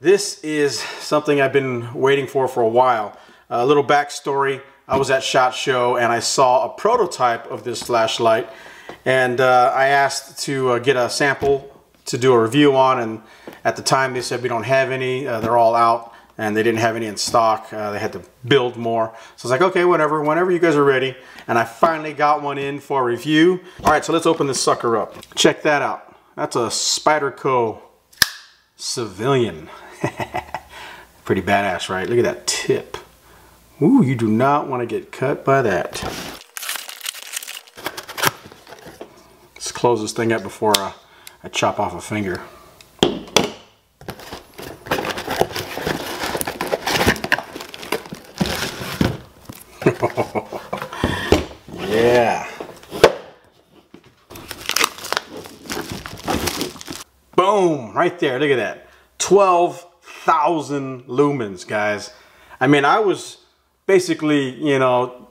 This is something I've been waiting for a while. A little backstory, I was at SHOT Show and I saw a prototype of this flashlight, and I asked to get a sample to do a review on, and at the time they said we don't have any, they're all out, and they didn't have any in stock. They had to build more. So I was like, okay, whenever you guys are ready. And I finally got one in for review. All right, so let's open this sucker up. Check that out. That's a Spyderco civilian. Pretty badass, right? Look at that tip. Ooh, you do not want to get cut by that. Let's close this thing up before I chop off a finger. Yeah. Boom, right there, look at that. 12,000 lumens, guys. I mean, I was basically, you know,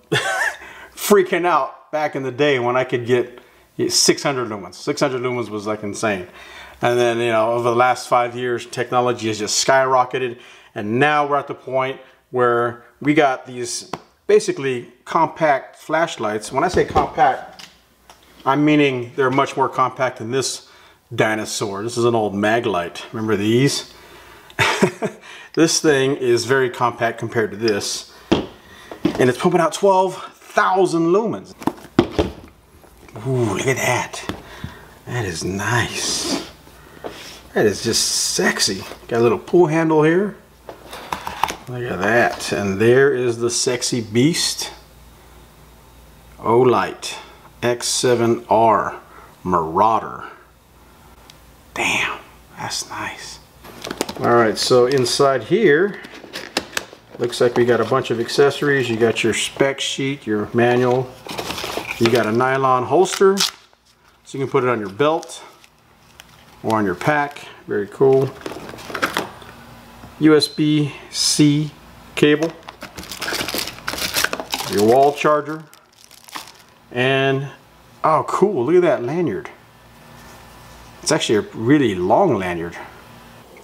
freaking out back in the day when I could get 600 lumens. 600 lumens was like insane. And then, you know, over the last 5 years, technology has just skyrocketed. And now we're at the point where we got these basically compact flashlights. When I say compact, I'm meaning they're much more compact than this dinosaur. This is an old Maglite. Remember these? This thing is very compact compared to this. And it's pumping out 12,000 lumens. Ooh, look at that. That is nice. That is just sexy. Got a little pull handle here. Look at that, and there is the sexy beast, Olight X7R Marauder. Damn, that's nice. All right, so inside here, looks like we got a bunch of accessories. You got your spec sheet, your manual. You got a nylon holster, so you can put it on your belt or on your pack. Very cool. USB-C cable, your wall charger, and oh cool, look at that lanyard. It's actually a really long lanyard.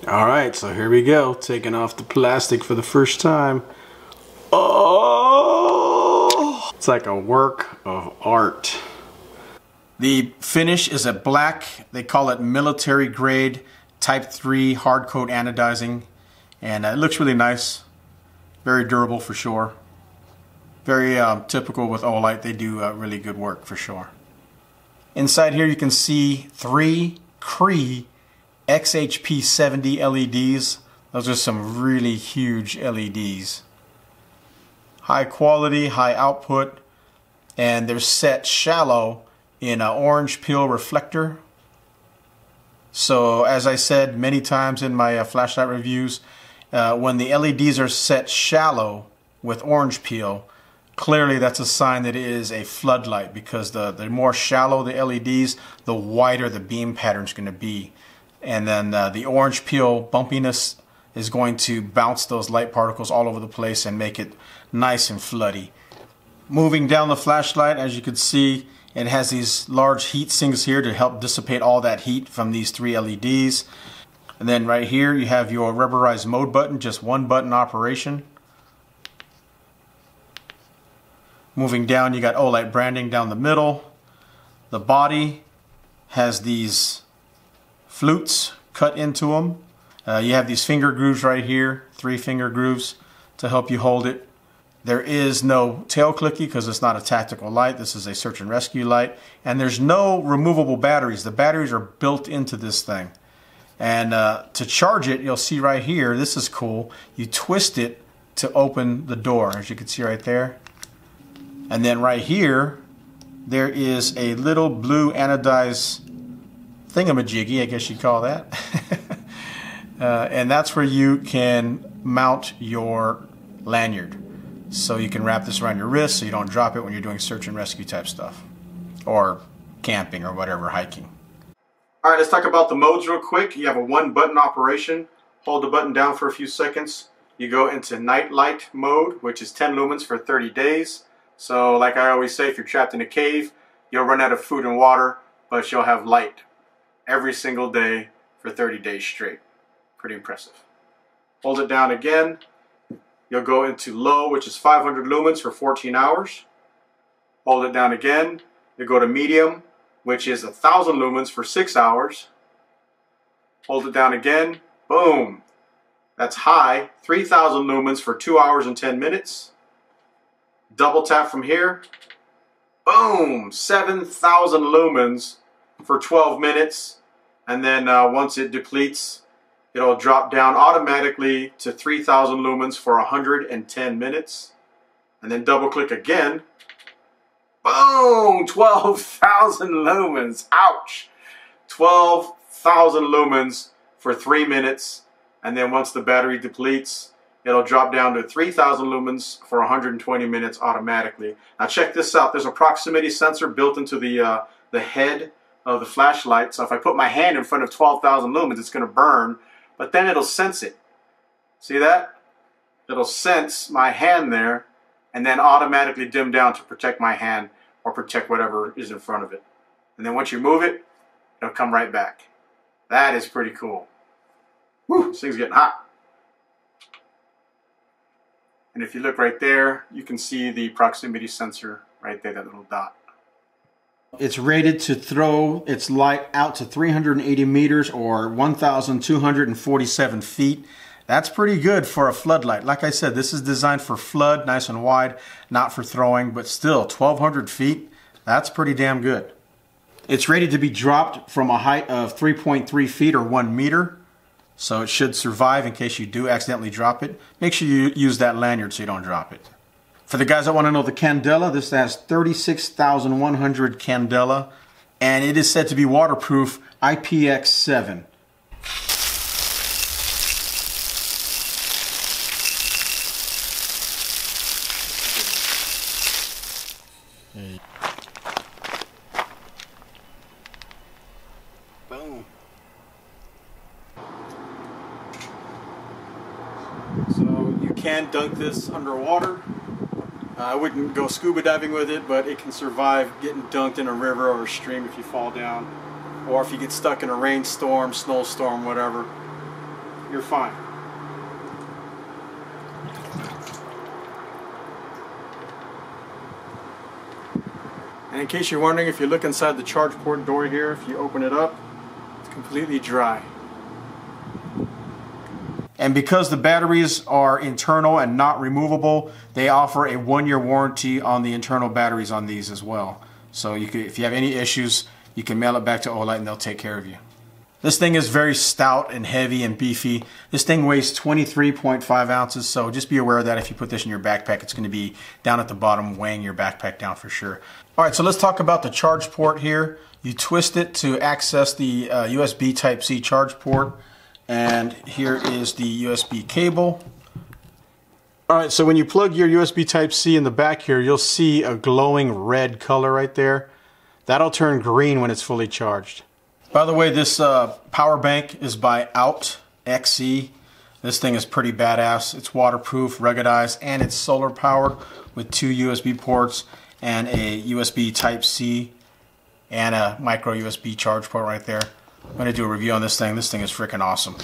Alright, so here we go, taking off the plastic for the first time. Oh, it's like a work of art. The finish is a black, they call it military grade type 3 hard coat anodizing. And it looks really nice, very durable for sure. Very typical with Olight, they do really good work for sure. Inside here you can see 3 Cree XHP70 LEDs. Those are some really huge LEDs. High quality, high output, and they're set shallow in an orange peel reflector. So as I said many times in my flashlight reviews, when the LEDs are set shallow with orange peel, clearly that's a sign that it is a floodlight, because the more shallow the LEDs, the wider the beam pattern is going to be. And then the orange peel bumpiness is going to bounce those light particles all over the place and make it nice and floody. Moving down the flashlight, as you can see, it has these large heat sinks here to help dissipate all that heat from these 3 LEDs. And then right here you have your rubberized mode button, just one button operation. Moving down, you got Olight branding down the middle. The body has these flutes cut into them. You have these finger grooves right here, 3 finger grooves to help you hold it. There is no tail clicky because it's not a tactical light. This is a search and rescue light. And there's no removable batteries. The batteries are built into this thing. And to charge it, you'll see right here, this is cool, you twist it to open the door, as you can see right there. And then right here, there is a little blue anodized thingamajiggy, I guess you'd call that. And that's where you can mount your lanyard. So you can wrap this around your wrist so you don't drop it when you're doing search and rescue type stuff. Or camping or whatever, hiking. All right, let's talk about the modes real quick. You have a 1 button operation. Hold the button down for a few seconds. You go into night light mode, which is 10 lumens for 30 days. So like I always say, if you're trapped in a cave, you'll run out of food and water, but you'll have light every single day for 30 days straight. Pretty impressive. Hold it down again. You'll go into low, which is 500 lumens for 14 hours. Hold it down again. You'll go to medium, which is 1,000 lumens for 6 hours. Hold it down again. Boom. That's high, 3,000 lumens for 2 hours and 10 minutes. Double tap from here. Boom, 7,000 lumens for 12 minutes. And then once it depletes, it'll drop down automatically to 3,000 lumens for 110 minutes. And then double click again. Boom, 12,000 lumens. Ouch. 12,000 lumens for 3 minutes. And then once the battery depletes, it'll drop down to 3,000 lumens for 120 minutes automatically. Now check this out. There's a proximity sensor built into the head of the flashlight. So if I put my hand in front of 12,000 lumens, it's going to burn. But then it'll sense it. See that? It'll sense my hand there and then automatically dim down to protect my hand or protect whatever is in front of it. And then once you move it, it'll come right back. That is pretty cool. Woo, this thing's getting hot. And if you look right there, you can see the proximity sensor right there, that little dot. It's rated to throw its light out to 380 meters or 1,247 feet. That's pretty good for a floodlight. Like I said, this is designed for flood, nice and wide, not for throwing, but still 1,200 feet, that's pretty damn good. It's rated to be dropped from a height of 3.3 feet or 1 meter. So it should survive in case you do accidentally drop it. Make sure you use that lanyard so you don't drop it. For the guys that want to know the candela, this has 36,100 candela, and it is said to be waterproof IPX7. Can dunk this underwater. I wouldn't go scuba diving with it, but it can survive getting dunked in a river or a stream if you fall down, or if you get stuck in a rainstorm, snowstorm, whatever, you're fine. And in case you're wondering, if you look inside the charge port door here, if you open it up, it's completely dry. And because the batteries are internal and not removable, they offer a 1-year warranty on the internal batteries on these as well. So you could, if you have any issues, you can mail it back to Olight and they'll take care of you. This thing is very stout and heavy and beefy. This thing weighs 23.5 ounces, so just be aware of that. If you put this in your backpack, it's going to be down at the bottom weighing your backpack down for sure. All right, so let's talk about the charge port here. You twist it to access the USB Type-C charge port. And here is the USB cable. All right, so when you plug your USB Type-C in the back here, you'll see a glowing red color right there. That'll turn green when it's fully charged. By the way, this power bank is by Outxe. This thing is pretty badass. It's waterproof, ruggedized, and it's solar powered with 2 USB ports and a USB Type-C and a micro USB charge port right there. I'm going to do a review on this thing. This thing is freaking awesome.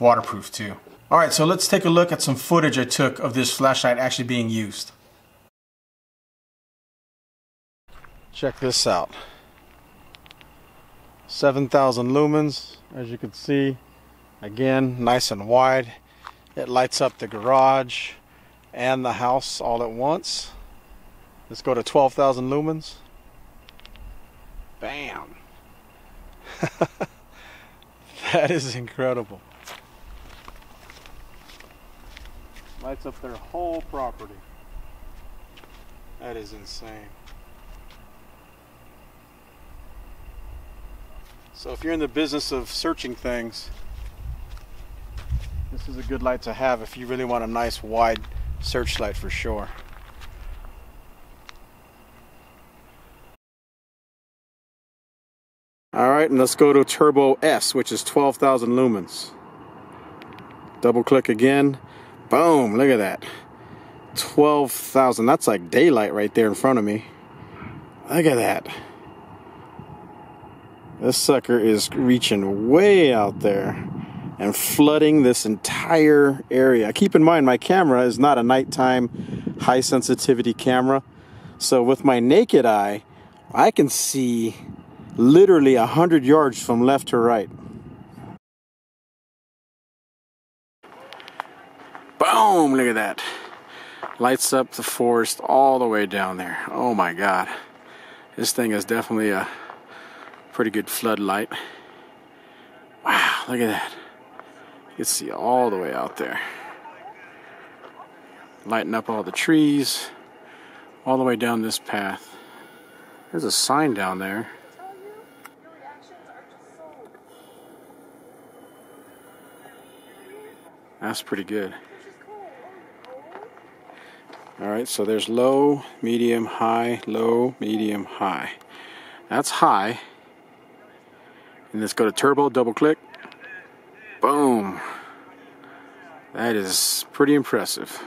Waterproof too. Alright, so let's take a look at some footage I took of this flashlight actually being used. Check this out. 7,000 lumens, as you can see. Again, nice and wide. It lights up the garage and the house all at once. Let's go to 12,000 lumens. Bam! That is incredible. Lights up their whole property. That is insane. So if you're in the business of searching things, this is a good light to have if you really want a nice wide searchlight for sure. Alright, and let's go to Turbo S, which is 12,000 lumens. Double click again. Boom, look at that. 12,000, that's like daylight right there in front of me. Look at that. This sucker is reaching way out there. and flooding this entire area. Keep in mind, my camera is not a nighttime high sensitivity camera. So with my naked eye, I can see literally 100 yards from left to right. Boom, look at that. Lights up the forest all the way down there. Oh my God. This thing is definitely a pretty good floodlight. Wow, look at that. You can see all the way out there. Lighting up all the trees, all the way down this path. There's a sign down there. That's pretty good. All right, so there's low, medium, high, low, medium, high. That's high. And let's go to turbo, double click. Boom. That is pretty impressive.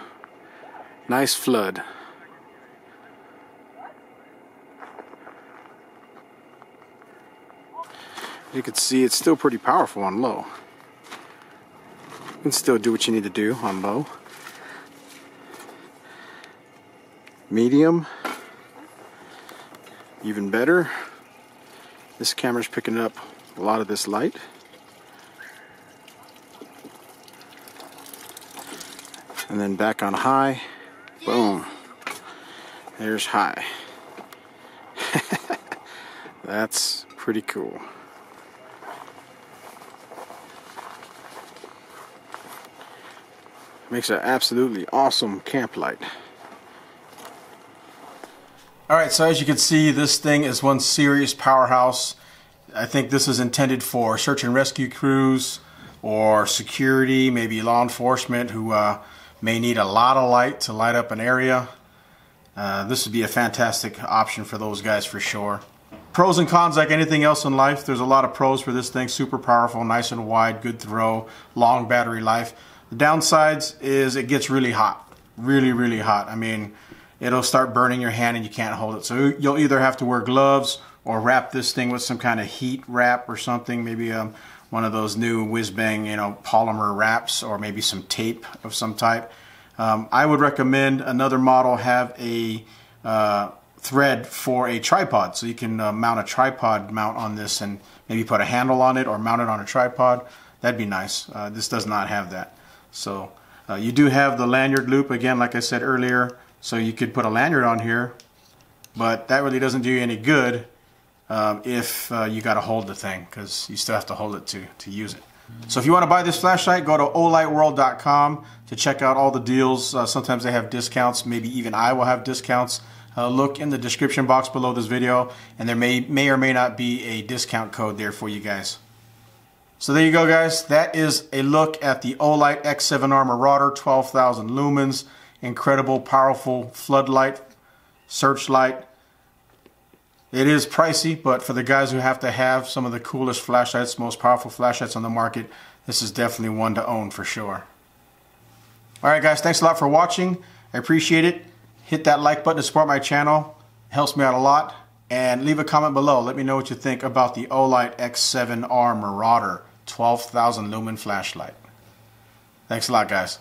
Nice flood. As you can see, it's still pretty powerful on low. You can still do what you need to do on low. Medium, even better. This camera's picking up a lot of this light. And then back on high. Boom. There's high. That's pretty cool. Makes an absolutely awesome camp light. Alright, so as you can see, this thing is one serious powerhouse. I think this is intended for search and rescue crews or security, maybe law enforcement who may need a lot of light to light up an area. This would be a fantastic option for those guys for sure. Pros and cons, like anything else in life, there's a lot of pros for this thing. Super powerful, nice and wide, good throw, long battery life. The downsides is it gets really hot, really, really hot. I mean, it'll start burning your hand and you can't hold it. So you'll either have to wear gloves or wrap this thing with some kind of heat wrap or something, maybe one of those new whiz-bang, you know, polymer wraps, or maybe some tape of some type. I would recommend another model have a thread for a tripod, so you can mount a tripod mount on this and maybe put a handle on it or mount it on a tripod. That'd be nice. This does not have that. So you do have the lanyard loop, again, like I said earlier. So you could put a lanyard on here, but that really doesn't do you any good if you got to hold the thing, because you still have to hold it to use it. So if you want to buy this flashlight, go to olightworld.com to check out all the deals. Sometimes they have discounts. Maybe even I will have discounts. Look in the description box below this video, and there may or may not be a discount code there for you guys. So there you go, guys. That is a look at the Olight X7R Marauder, 12,000 lumens. Incredible, powerful floodlight, searchlight. It is pricey, but for the guys who have to have some of the coolest flashlights, most powerful flashlights on the market, this is definitely one to own for sure. All right, guys, thanks a lot for watching. I appreciate it. Hit that like button to support my channel. It helps me out a lot. And leave a comment below. Let me know what you think about the Olight X7R Marauder 12,000 lumen flashlight. Thanks a lot, guys.